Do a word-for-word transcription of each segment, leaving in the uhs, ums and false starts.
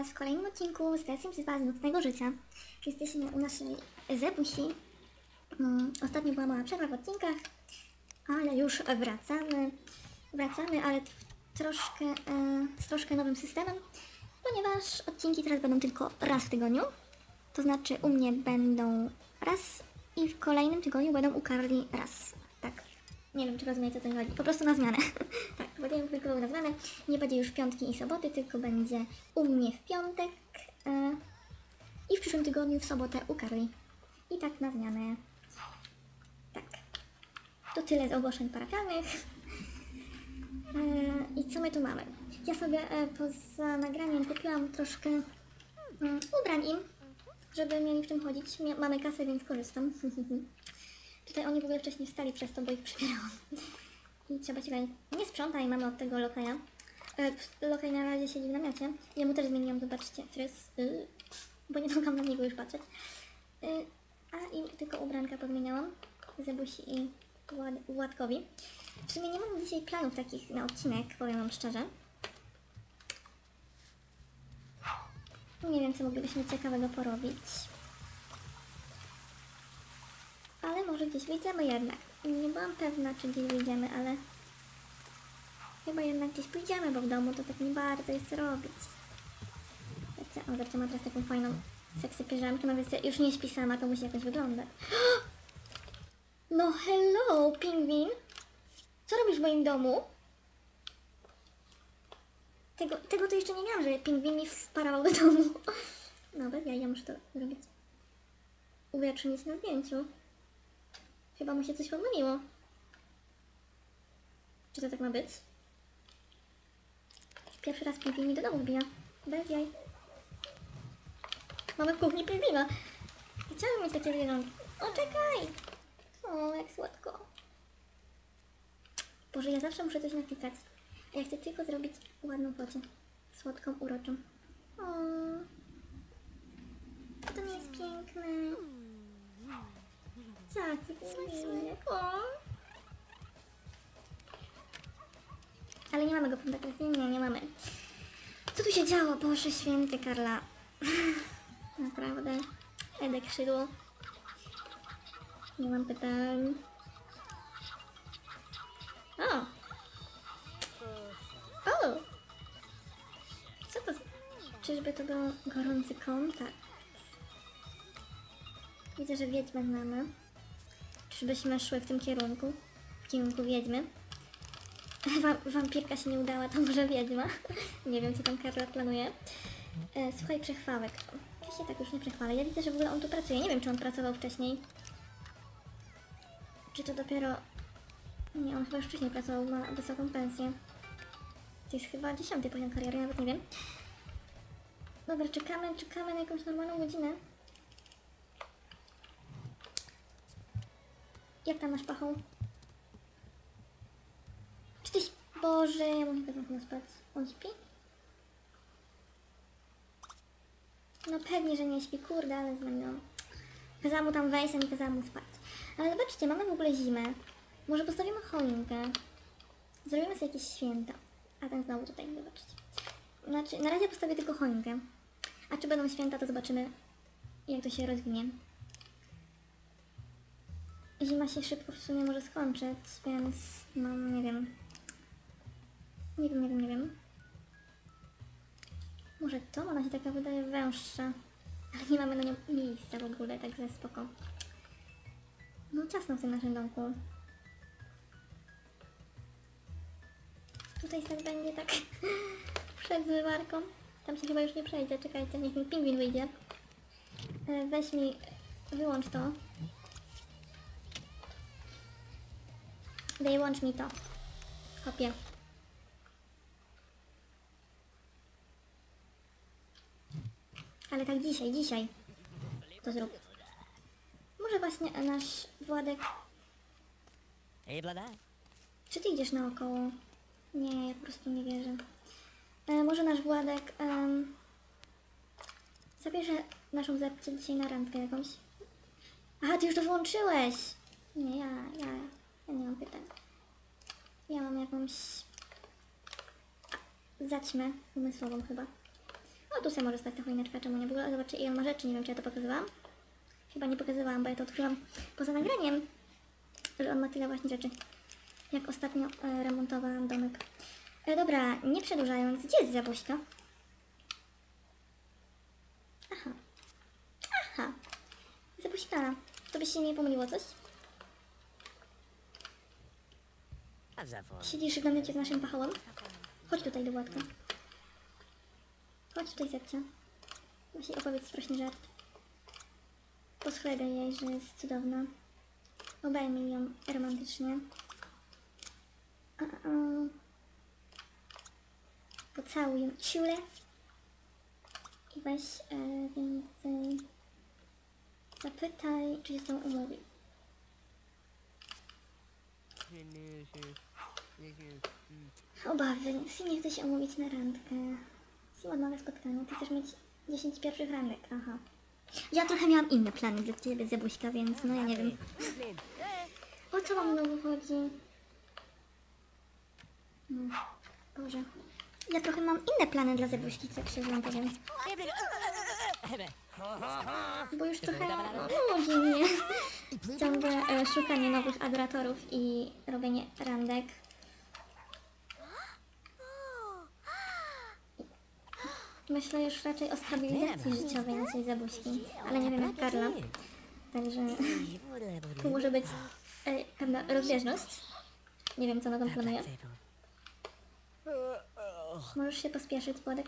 Was w kolejnym odcinku z kreacją przez Was nocnego życia. Jesteśmy u naszej Zebusi. Ostatnio była mała przerwa w odcinkach, ale już wracamy. Wracamy, ale troszkę, z troszkę nowym systemem, ponieważ odcinki teraz będą tylko raz w tygodniu. To znaczy u mnie będą raz i w kolejnym tygodniu będą u Carli raz. Tak. Nie wiem, czy rozumiecie, o co mi chodzi. Po prostu na zmianę. Tak, będziemy publikowały na zmianę. Nie będzie już piątki i soboty, tylko będzie u mnie w piątek yy, i w przyszłym tygodniu w sobotę u Carli. I tak na zmianę. Tak. To tyle z ogłoszeń parafialnych. Yy, I co my tu mamy? Ja sobie yy, poza nagraniem kupiłam troszkę yy, ubrań im, żeby mieli w czym chodzić. Mamy kasę, więc korzystam. Tutaj oni w ogóle wcześniej wstali przez to, bo ich przybierałam. I trzeba się gonić. Nie sprzątaj, mamy od tego Lokaja. E, Lokaj na razie siedzi w namiocie. Ja mu też zmieniłam, zobaczcie, fryz, y, bo nie mogłam na niego już patrzeć. Y, a im tylko ubranka podmieniałam. Zebusi i Wład Władkowi. W sumie nie mam dzisiaj planów takich na odcinek, powiem Wam szczerze. Nie wiem, co moglibyśmy ciekawego porobić. Ale może gdzieś wyjdziemy jednak. Nie byłam pewna, czy gdzieś wyjdziemy, ale chyba jednak gdzieś pójdziemy, bo w domu to tak nie bardzo jest robić. Zobaczcie, on zawsze ma teraz taką fajną seksy piżamkę, no więc już nie śpi sama, to musi jakoś wyglądać. No hello, pingwin! Co robisz w moim domu? Tego, tego to jeszcze nie miałam, że pingwin mi wparował do domu. No bez jaj, ja muszę to zrobić. Uwiecznić na zdjęciu. Chyba mu się coś pomyliło. Czy to tak ma być? Pierwszy raz pingwin mi do domu wbija. Bez jaj. Mamy w kuchni pingwina. Chciałabym mieć takie zwierzątko. O, czekaj! O, jak słodko. Boże, ja zawsze muszę coś naklikać. A ja chcę tylko zrobić ładną fotę. Słodką, uroczą. O, to nie jest piękne. Tak, ale nie mamy go kontaktu, nie, nie mamy. Co tu się działo? Boże święty, Karla. Naprawdę. Edek szydło. Nie mam pytań. O! O! Co to? Czyżby to był gorący kontakt? Widzę, że wiedźmy mamy. Czyżbyśmy szły w tym kierunku? W kierunku wiedźmy. Wam, wampirka się nie udała, to może wiedźma. Nie wiem, co tam Karla planuje. E, słuchaj, przechwałek. Ja się tak już nie przechwalę. Ja widzę, że w ogóle on tu pracuje. Nie wiem, czy on pracował wcześniej. Czy to dopiero... Nie, on chyba już wcześniej pracował, ma wysoką pensję. To jest chyba dziesiąty poziom kariery, nawet nie wiem. Dobra, czekamy, czekamy na jakąś normalną godzinę. Jak tam masz pachą? Czy tyś... Boże, ja muszę tak na spać. On śpi? No pewnie, że nie śpi, kurde, ale zmieniłam. Kazałam mu tam wejść, a nie kazałam mu spać. Ale zobaczcie, mamy w ogóle zimę. Może postawimy choinkę. Zrobimy sobie jakieś święta. A ten znowu tutaj, zobaczcie. Znaczy, na razie postawię tylko choinkę. A czy będą święta, to zobaczymy, jak to się rozwinie. Zima się szybko w sumie może skończyć, więc no nie wiem. Nie wiem, nie wiem, nie wiem. Może to? Ona się taka wydaje węższa. Ale nie mamy na nią miejsca w ogóle, także spoko. No ciasno w tym naszym domku. Tutaj tak będzie tak przed zmywarką. Tam się chyba już nie przejdzie, czekajcie, niech mi pingwin wyjdzie. Weź mi, wyłącz to. Daj, łącz mi to. Kopię. Ale tak dzisiaj, dzisiaj to zrób. Może właśnie nasz Władek... Czy ty idziesz naokoło? Nie, ja po prostu nie wierzę. E, może nasz Władek... Um, zabierze naszą zepcę dzisiaj na randkę jakąś. Aha, ty już to włączyłeś! Nie, ja, ja... Ja nie mam pytań. Ja mam jakąś... zaćmę umysłową chyba. No tu sobie może stać ta choineczka, czemu nie, w ogóle zobaczcie ile ma rzeczy, nie wiem czy ja to pokazywałam. Chyba nie pokazywałam, bo ja to odkryłam poza nagraniem, że on ma tyle właśnie rzeczy, jak ostatnio e, remontowałam domek. E, dobra, nie przedłużając, gdzie jest Zebuśka? Aha, aha, Zebuśka, to by się nie pomyliło coś? Siedzisz w namiocie z naszym pachołem? Chodź tutaj do Władka. Chodź tutaj, Zebcia. Właśnie opowiedz sprośny żart. Poschlebiaj jej, że jest cudowna. Obejmij ją romantycznie. A -a -a. Pocałuj ją ciule. I weź e, więcej. Zapytaj, czy się z tą umówi. Obawy, si nie chce się umówić na randkę. Si odmawia spotkania, ty chcesz mieć dziesięć pierwszych randek, aha. Ja trochę miałam inne plany dla ciebie, Zebuśka, więc no ja nie wiem. O co wam znowu chodzi? No, Boże. Ja trochę mam inne plany dla Zebuśki, co przyznam, powiem. Bo już trochę nudzi mnie ciągle e, szukanie nowych adoratorów i robienie randek. Myślę już raczej o stabilizacji życiowej naszej Zebuśki, ale nie wiem jak Karla. Także tu może być e, pewna rozbieżność. Nie wiem co ona tam planuje. Możesz się pospieszyć, Władek.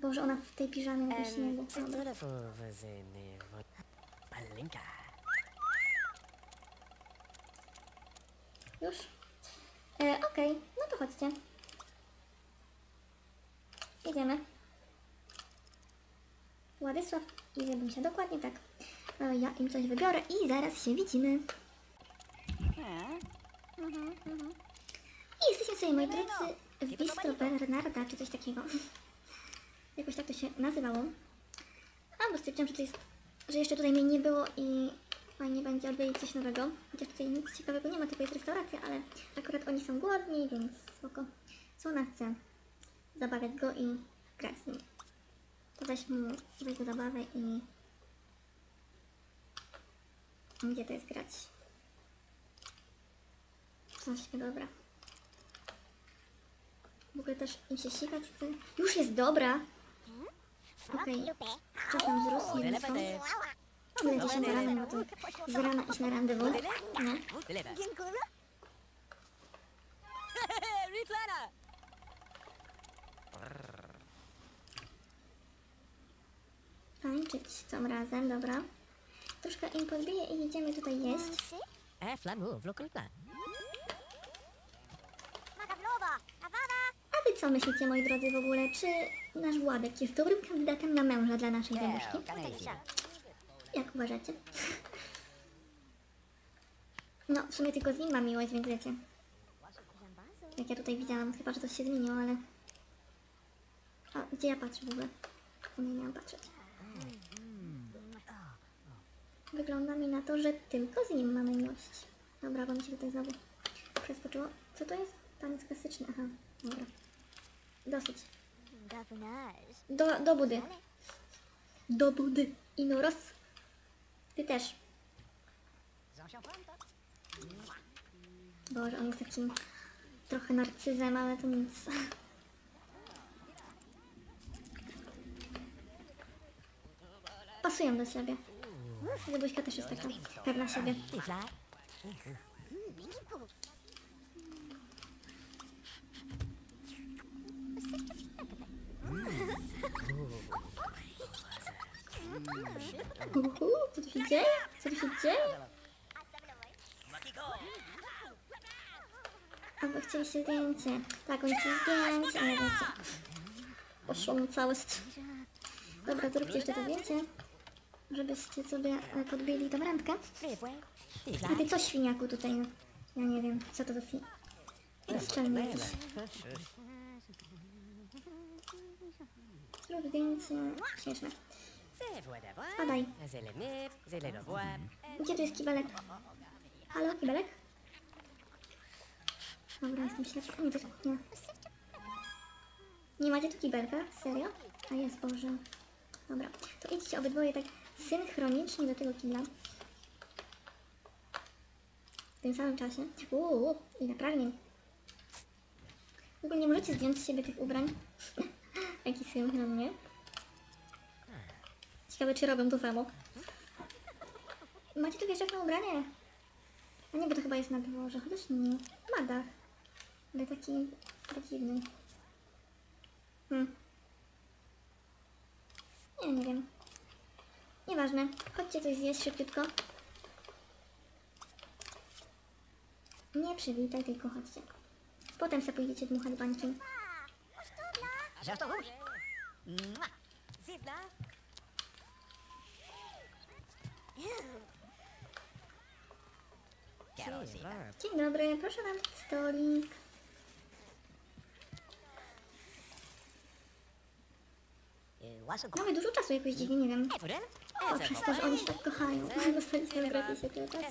Boże, ona w tej piżamie na śniegu. Już? E, Okej, okay. No to chodźcie. Jedziemy. Władysław i Zebusia, dokładnie tak. E, ja im coś wybiorę i zaraz się widzimy. I jesteśmy sobie, moi drodzy, w bistro Bernarda, czy coś takiego. Jakoś tak to się nazywało. A, bo stwierdziłam, że, to jest, że jeszcze tutaj mnie nie było i fajnie będzie odwiedzić coś nowego. Chociaż tutaj nic ciekawego nie ma, tylko jest restauracja, ale akurat oni są głodni, więc spoko. Słona chce zabawiać go i grać z nim. To weź mu, weź do zabawy i... Gdzie to jest grać? Coś, dobra. W ogóle też im się sikać chce. Już jest dobra! Okej, okay. Czasem wzrósł i wysłał. O, będzie się na rano, z rana iść na randewu. No. Tańczyć tym razem, dobra. Troszkę im podbije i idziemy tutaj jeść. A wy co myślicie, moi drodzy, w ogóle? Czy nasz Władek jest dobrym kandydatem na męża dla naszej Zebuśki? Jak uważacie? No, w sumie tylko z nim mam miłość, więc wiecie. Jak ja tutaj widziałam, chyba, że coś się zmieniło, ale... A, gdzie ja patrzę w ogóle? Nie miałam patrzeć. Wygląda mi na to, że tylko z nim mamy miłość. Dobra, bo mi się tutaj znowu przeskoczyło. Co to jest? Taniec klasyczny, aha. Dobra. Dosyć. Do, do budy. Do budy. I no roz. Ty też. Boże, on jest takim trochę narcyzem, ale to nic. Pasują do siebie. Zebuśka też jest taka pewna siebie. Uhu, co tu się dzieje? Co tu się dzieje? A wy chcieliście zdjęcie. Tak, oni chcieli zdjęcie, ale wiecie. Poszło mu całe st... Dobra, zróbcie jeszcze to zdjęcie. Żebyście sobie podbili tą randkę. A ty co, świniaku, tutaj? No? Ja nie wiem, co to za fi... Bezczelny jakiś. Zrób zdjęcie. Śmieszne. Spadaj. Gdzie tu jest kibelek? Halo, kibelek? Dobra, jestem ślepka. Nie, nie macie tu kibelka? Serio? A jest, Boże. Dobra, to idźcie obydwoje tak synchronicznie do tego killa. W tym samym czasie. Uuu, ile pragnień. W ogóle nie możecie zdjąć z siebie tych ubrań. Jaki synch na mnie. Ciekawe, czy robią to samo. Macie tu wieżak na ubranie? A nie, bo to chyba jest na dworze, chociaż nie. Ma dach. Ale taki dziwny. Hmm. Nie, nie wiem. Nieważne. Chodźcie coś zjeść szybciutko. Nie przywitaj, tylko chodźcie. Potem sobie pójdziecie dmuchać bańkiem. Dzień dobry, proszę wam stolik. Mamy dużo czasu jakoś dziwnie, nie wiem. O, przez to, że oni się tak kochają. Dostali sobie brakuje się tyle czasu.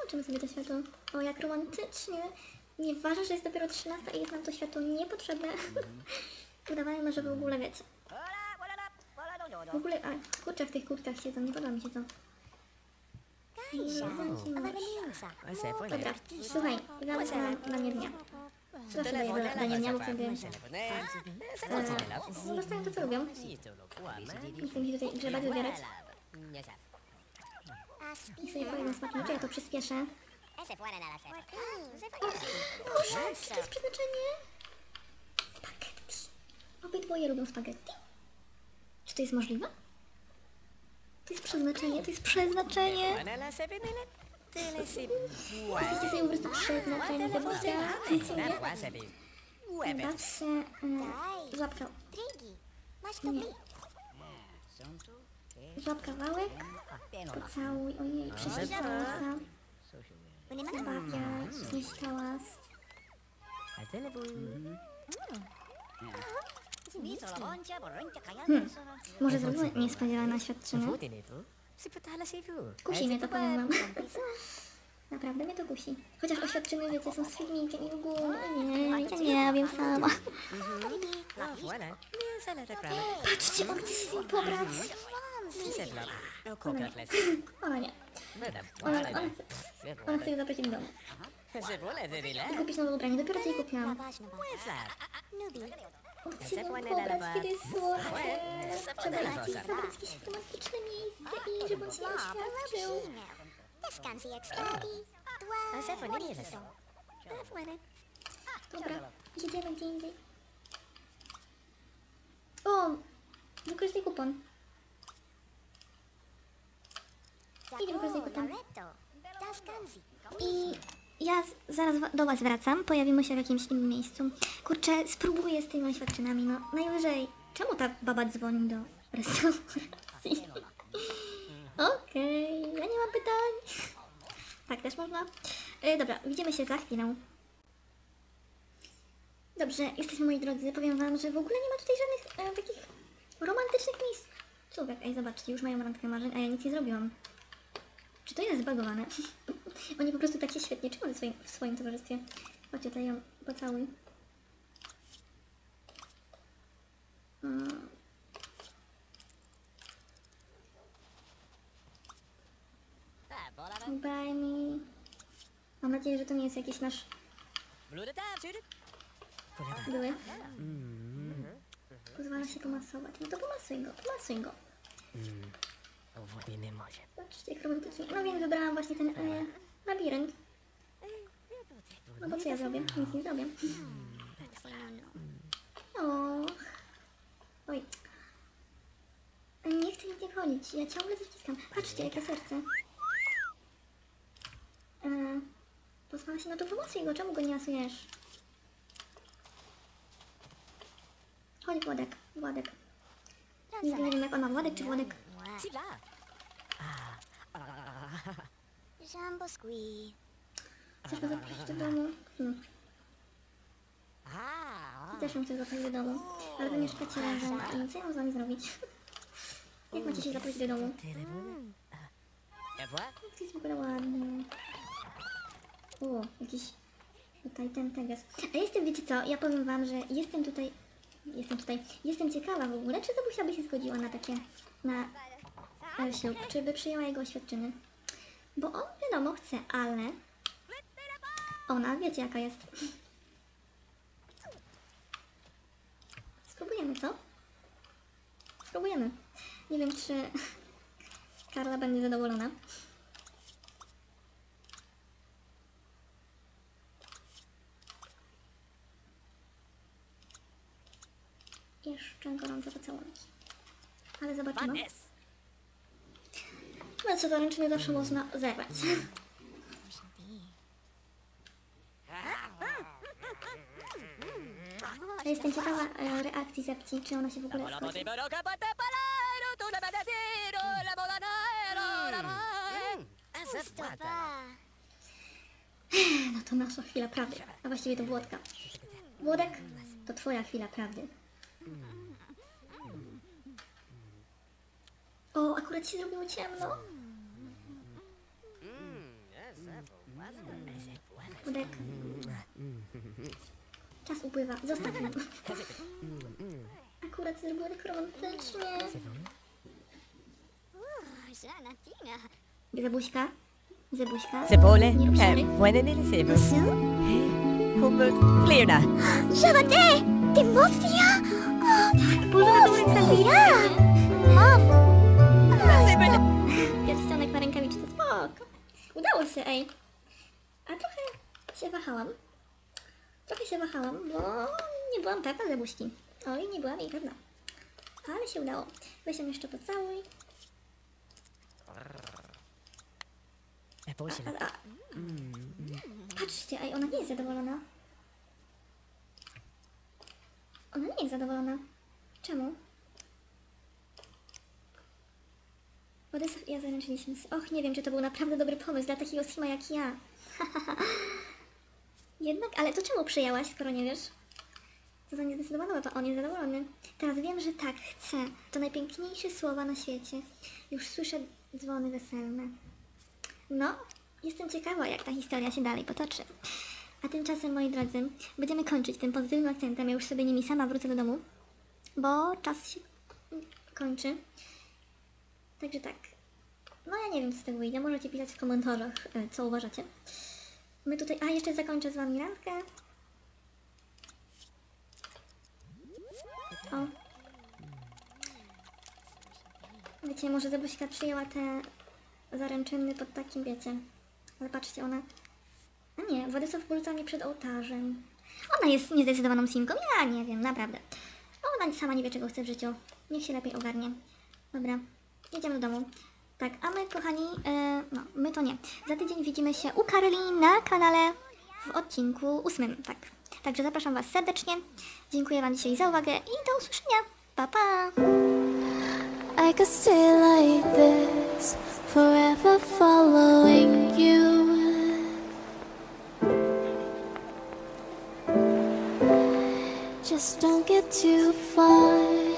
Kończymy sobie to światło. O, jak romantycznie. Nie ważne, że jest dopiero trzynasta i jest nam to światło niepotrzebne. Udawajmy, że w ogóle wiecie. W ogóle, a kurczę, w tych kurtkach siedzą, nie podoba mi się to. Dobra, słuchaj, zaraz na danie dnia. Zawsze daję do dania dnia, bo sobie... Zostają to, co robią. Nie chcę mi się tutaj grzebać, wybierać. I sobie powiem na smacznicze, ja to przyspieszę. Boże, czy to jest przeznaczenie? Spaghetti. Obydwoje lubią spaghetti? Czy to jest możliwe? To jest przeznaczenie, to jest przeznaczenie! Jesteście sobie po prostu przeznaczeni, Zebusia. Baw się złapka. Nie. Złap kawałek. Pocałuj, ojej, prześlij całusa. Zabawiać, znieść hałas. Hmm. Może zrobię niespodziewane oświadczenie? Kusi mnie to, powiem wam. Naprawdę mnie to kusi. Chociaż oświadczymy, wiecie, są z filmikiem i w ogóle. Nie, ja nie wiem sama. Patrzcie, on chce się pobrać. Ona nie. Ona nie. Ona, ona chce ją zabrać im do domu. I kupić nowe ubranie. Dopiero co jej kupiłam. On chce ją pobrać, kiedy jest słodkie. Trzeba jej zabrać jakieś automatyczne miejsce i żeby on się oświadczył. Dobra, jedziemy gdzie indziej. O! Wykorzystaj kupon. Idę wykorzystaj kupon. I ja zaraz do was wracam. Pojawimy się w jakimś innym miejscu. Kurczę, spróbuję z tymi oświadczynami. No, najwyżej. Czemu ta baba dzwoni do restauracji? Okej, okay, ja nie mam pytań. Tak też można. E, dobra, widzimy się za chwilę. Dobrze, jesteśmy moi drodzy. Powiem wam, że w ogóle nie ma tutaj żadnych e, takich romantycznych miejsc. Cóż, ej, zobaczcie, już mają randkę marzeń, a ja nic nie zrobiłam. Czy to jest zbagowane? Oni po prostu tak się świetnie czują w swoim, w swoim towarzystwie. Chodź tutaj ją pocałuj. Mm. Bye me. Mam nadzieję, że to nie jest jakiś nasz... Były. Pozwala się pomasować. No to pomasuj go, pomasuj go. Patrzcie, jak romantycznie. No więc wybrałam właśnie ten e, labirynt. No bo co ja zrobię? Nic nie zrobię. Och. Oj. Nie chcę nic nie chodzić. Ja ciągle coś wciskam. Patrzcie, jakie serce. Eee, pozwala się na to, pomasuj go, czemu go nie asujesz? Chodź Władek, Władek. Nie wiem jak ona, Władek czy Władek? Chcesz go zaprosić do domu? Hmm. I też ją chcę zaprosić do domu, ale wy mieszkacie razem i co ja mam z wami zrobić? Jak macie się zaprosić do domu? Hmm. To jest w ogóle ładny. O, jakiś tutaj ten tegas. A jestem, wiecie co, ja powiem wam, że jestem tutaj Jestem tutaj. Jestem ciekawa w ogóle, czy Zebusia by się zgodziła na takie, na ślub, czy by przyjęła jego oświadczyny. Bo on wiadomo chce, ale ona, wiecie jaka jest. Spróbujemy, co? Spróbujemy. Nie wiem, czy Karla będzie zadowolona. Jeszcze gorące pocałunki. Ale zobaczymy. No co, to ręcznie zawsze można zerwać. Jestem ciekawa reakcji Zepci, czy ona się w ogóle zgodzi. No to nasza chwila prawdy. A właściwie to Władka. Władek, to twoja chwila prawdy. O, akurat się zrobiło ciemno. Władek. Czas upływa. Zostawiam. Akurat zrobiło tak romantycznie. Zebuśka. Zebuśka. Zebole. Clearna. Żabate! Ty mocnia? O, tak, mocnia! Mamo! Pierścionek na rękawiczce, spoko. Udało się, ej. A trochę się wahałam. Trochę się wahałam, bo nie byłam pewna Zebuśki. Oj, nie byłam jej pewna. Ale się udało. Weź ją jeszcze pocałuj. A, a, a. Patrzcie, ej, ona nie jest zadowolona. Ona nie jest zadowolona. Czemu? Władysław i ja zaręczyliśmy się. Och, nie wiem, czy to był naprawdę dobry pomysł dla takiego sima jak ja. Jednak, ale to czemu przyjęłaś, skoro nie wiesz? Co za niezdecydowana, to on jest zadowolony. Teraz wiem, że tak, chcę. To najpiękniejsze słowa na świecie. Już słyszę dzwony weselne. No, jestem ciekawa, jak ta historia się dalej potoczy. A tymczasem, moi drodzy, będziemy kończyć tym pozytywnym akcentem. Ja już sobie nimi sama wrócę do domu, bo czas się kończy. Także tak, no ja nie wiem, co z tego wyjdzie, możecie pisać w komentarzach, co uważacie. My tutaj, a jeszcze zakończę z wami randkę. O. Wiecie, może Zebuśka przyjęła te zaręczyny pod takim, wiecie, ale patrzcie, ona... A nie, Władysław porzuca mnie przed ołtarzem. Ona jest niezdecydowaną simką, ja nie wiem, naprawdę. Ona sama nie wie, czego chce w życiu, niech się lepiej ogarnie. Dobra. Jedziemy do domu. Tak, a my, kochani, yy, no, my to nie. Za tydzień widzimy się u Carli na kanale w odcinku ósmym, tak. Także zapraszam was serdecznie. Dziękuję wam dzisiaj za uwagę i do usłyszenia. Pa, pa! I could stay like this, forever following you. Just don't get too far.